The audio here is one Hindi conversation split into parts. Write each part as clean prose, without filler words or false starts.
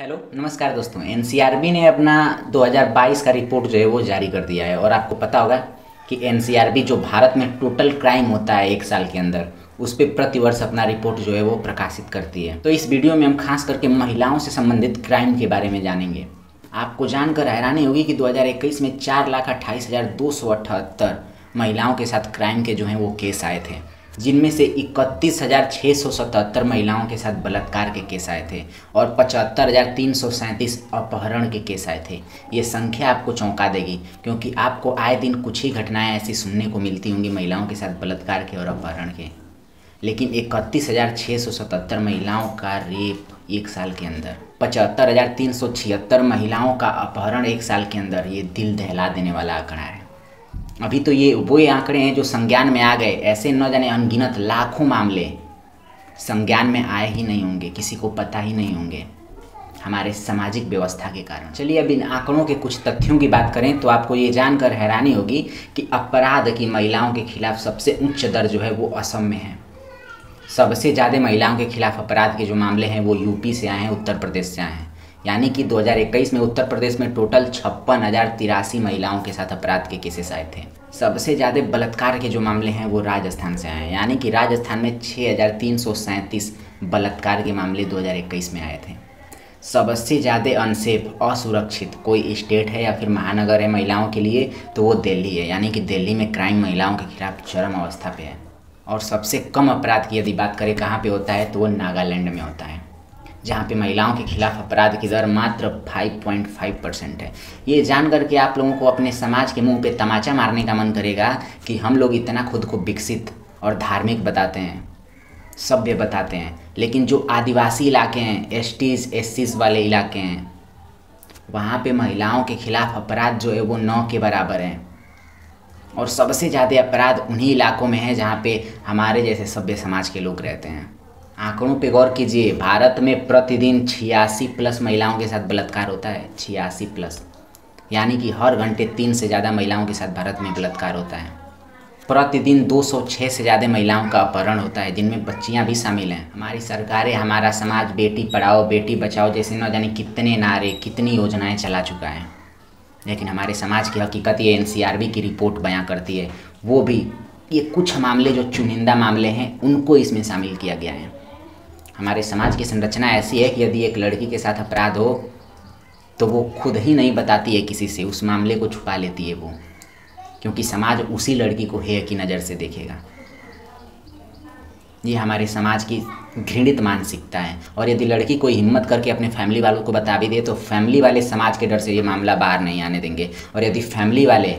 हेलो नमस्कार दोस्तों, एनसीआरबी ने अपना 2022 का रिपोर्ट जो है वो जारी कर दिया है। और आपको पता होगा कि एनसीआरबी जो भारत में टोटल क्राइम होता है एक साल के अंदर, उस पर प्रतिवर्ष अपना रिपोर्ट जो है वो प्रकाशित करती है। तो इस वीडियो में हम खास करके महिलाओं से संबंधित क्राइम के बारे में जानेंगे। आपको जानकर हैरानी होगी कि 2021 में 4,28,278 महिलाओं के साथ क्राइम के जो हैं वो केस आए थे, जिनमें से 31,677 महिलाओं के साथ बलात्कार के केस आए थे और 75,337 अपहरण के केस आए थे। ये संख्या आपको चौंका देगी, क्योंकि आपको आए दिन कुछ ही घटनाएं ऐसी सुनने को मिलती होंगी महिलाओं के साथ बलात्कार के और अपहरण के। लेकिन 31,677 महिलाओं का रेप एक साल के अंदर, 75,376 महिलाओं का अपहरण एक साल के अंदर, ये दिल दहला देने वाला आंकड़ा है। अभी तो ये वो आंकड़े हैं जो संज्ञान में आ गए, ऐसे न जाने अनगिनत लाखों मामले संज्ञान में आए ही नहीं होंगे, किसी को पता ही नहीं होंगे हमारे सामाजिक व्यवस्था के कारण। चलिए अब इन आंकड़ों के कुछ तथ्यों की बात करें तो आपको ये जानकर हैरानी होगी कि अपराध की महिलाओं के खिलाफ सबसे उच्च दर जो है वो असम में है। सबसे ज़्यादा महिलाओं के खिलाफ अपराध के जो मामले हैं वो यूपी से आए हैं, उत्तर प्रदेश से आए हैं। यानी कि 2021 में उत्तर प्रदेश में टोटल 56,083 महिलाओं के साथ अपराध के केसेस आए थे। सबसे ज़्यादा बलात्कार के जो मामले हैं वो राजस्थान से आए हैं, यानी कि राजस्थान में 6,337 बलात्कार के मामले 2021 में आए थे। सबसे ज़्यादा अनसेफ, असुरक्षित कोई स्टेट है या फिर महानगर है महिलाओं के लिए तो वो दिल्ली है, यानी कि दिल्ली में क्राइम महिलाओं के खिलाफ चरम अवस्था पर है। और सबसे कम अपराध की यदि बात करें कहाँ पर होता है तो वो नागालैंड में होता है, जहाँ पे महिलाओं के खिलाफ अपराध की दर मात्र 5.5% है। ये जानकर के आप लोगों को अपने समाज के मुंह पे तमाचा मारने का मन करेगा कि हम लोग इतना खुद को विकसित और धार्मिक बताते हैं, सभ्य बताते हैं, लेकिन जो आदिवासी इलाके हैं, STs SCs वाले इलाके हैं, वहाँ पे महिलाओं के खिलाफ अपराध जो है वो 9 के बराबर हैं। और सबसे ज़्यादा अपराध उन्हीं इलाकों में है जहाँ पे हमारे जैसे सभ्य समाज के लोग रहते हैं। आंकड़ों पे गौर कीजिए, भारत में प्रतिदिन 86+ महिलाओं के साथ बलात्कार होता है, 86+, यानी कि हर घंटे 3 से ज़्यादा महिलाओं के साथ भारत में बलात्कार होता है। प्रतिदिन 206 से ज़्यादा महिलाओं का अपहरण होता है, जिनमें बच्चियां भी शामिल हैं। हमारी सरकारें, हमारा समाज बेटी पढ़ाओ बेटी बचाओ जैसे न जाने कितने नारे, कितनी योजनाएँ चला चुका है, लेकिन हमारे समाज की हकीकत ये एनसीआरबी की रिपोर्ट बयां करती है। वो भी ये कुछ मामले जो चुनिंदा मामले हैं उनको इसमें शामिल किया गया है। हमारे समाज की संरचना ऐसी है कि यदि एक लड़की के साथ अपराध हो तो वो खुद ही नहीं बताती है किसी से, उस मामले को छुपा लेती है वो, क्योंकि समाज उसी लड़की को हेय की नज़र से देखेगा। ये हमारे समाज की घृणित मानसिकता है। और यदि लड़की कोई हिम्मत करके अपने फैमिली वालों को बता भी दे तो फैमिली वाले समाज के डर से ये मामला बाहर नहीं आने देंगे। और यदि फैमिली वाले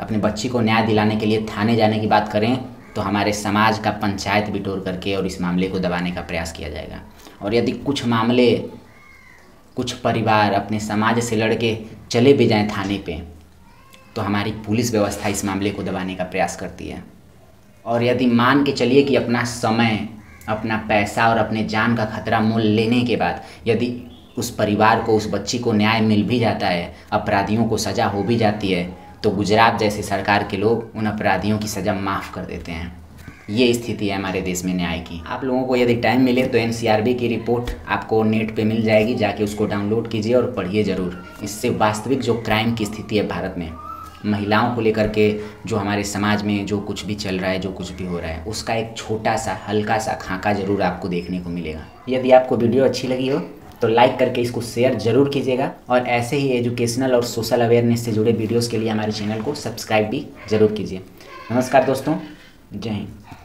अपने बच्ची को न्याय दिलाने के लिए थाने जाने की बात करें तो हमारे समाज का पंचायत बिटोर करके और इस मामले को दबाने का प्रयास किया जाएगा। और यदि कुछ मामले, कुछ परिवार अपने समाज से लड़के चले भी जाएँ थाने पे तो हमारी पुलिस व्यवस्था इस मामले को दबाने का प्रयास करती है। और यदि मान के चलिए कि अपना समय, अपना पैसा और अपने जान का खतरा मोल लेने के बाद यदि उस परिवार को, उस बच्ची को न्याय मिल भी जाता है, अपराधियों को सज़ा हो भी जाती है, तो गुजरात जैसे सरकार के लोग उन अपराधियों की सज़ा माफ़ कर देते हैं। ये स्थिति है हमारे देश में न्याय की। आप लोगों को यदि टाइम मिले तो एनसीआरबी की रिपोर्ट आपको नेट पे मिल जाएगी, जाके उसको डाउनलोड कीजिए और पढ़िए ज़रूर। इससे वास्तविक जो क्राइम की स्थिति है भारत में महिलाओं को लेकर के, जो हमारे समाज में जो कुछ भी चल रहा है, जो कुछ भी हो रहा है, उसका एक छोटा सा हल्का सा खाका ज़रूर आपको देखने को मिलेगा। यदि आपको वीडियो अच्छी लगी हो तो लाइक करके इसको शेयर जरूर कीजिएगा। और ऐसे ही एजुकेशनल और सोशल अवेयरनेस से जुड़े वीडियोस के लिए हमारे चैनल को सब्सक्राइब भी जरूर कीजिए। नमस्कार दोस्तों, जय हिंद।